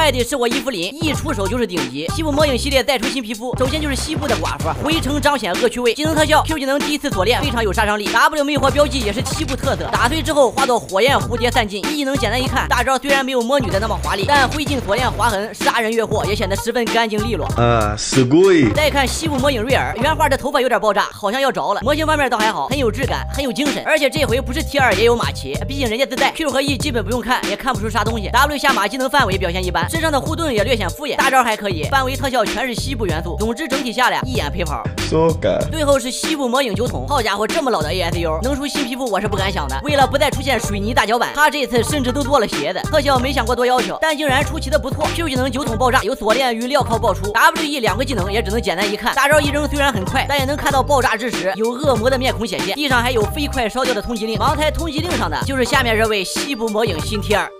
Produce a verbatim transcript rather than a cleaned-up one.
爱的是我伊芙琳，一出手就是顶级。西部魔影系列再出新皮肤，首先就是西部的寡妇，回城彰显恶趣味，技能特效 Q 技能第一次锁链非常有杀伤力 ，W 魅惑标记也是西部特色，打碎之后化作火焰蝴蝶散尽。一技能简单一看，大招虽然没有魔女的那么华丽，但灰烬锁链划痕杀人越货也显得十分干净利落。啊，すごい！再看西部魔影瑞尔，原画的头发有点爆炸，好像要着了。模型方面倒还好，很有质感，很有精神，而且这回不是 T 二也有马骑，毕竟人家自带 Q 和 E 基本不用看也看不出啥东西。W 下马技能范围表现一般，身上的护盾也略显敷衍，大招还可以，范围特效全是西部元素。总之整体下来一眼陪跑。最后是西部魔影酒桶，好家伙，这么老的 A S U 能出新皮肤我是不敢想的。为了不再出现水泥大脚板，他这次甚至都做了鞋子，特效没想过多要求，但竟然出奇的不错。Q 技能酒桶爆炸有锁链与镣铐爆出 ，W E 两个技能也只能简单一看，大招一扔虽然很快，但也能看到爆炸之时有恶魔的面孔显现，地上还有飞快烧掉的通缉令。盲猜通缉令上的就是下面这位西部魔影新 T 二。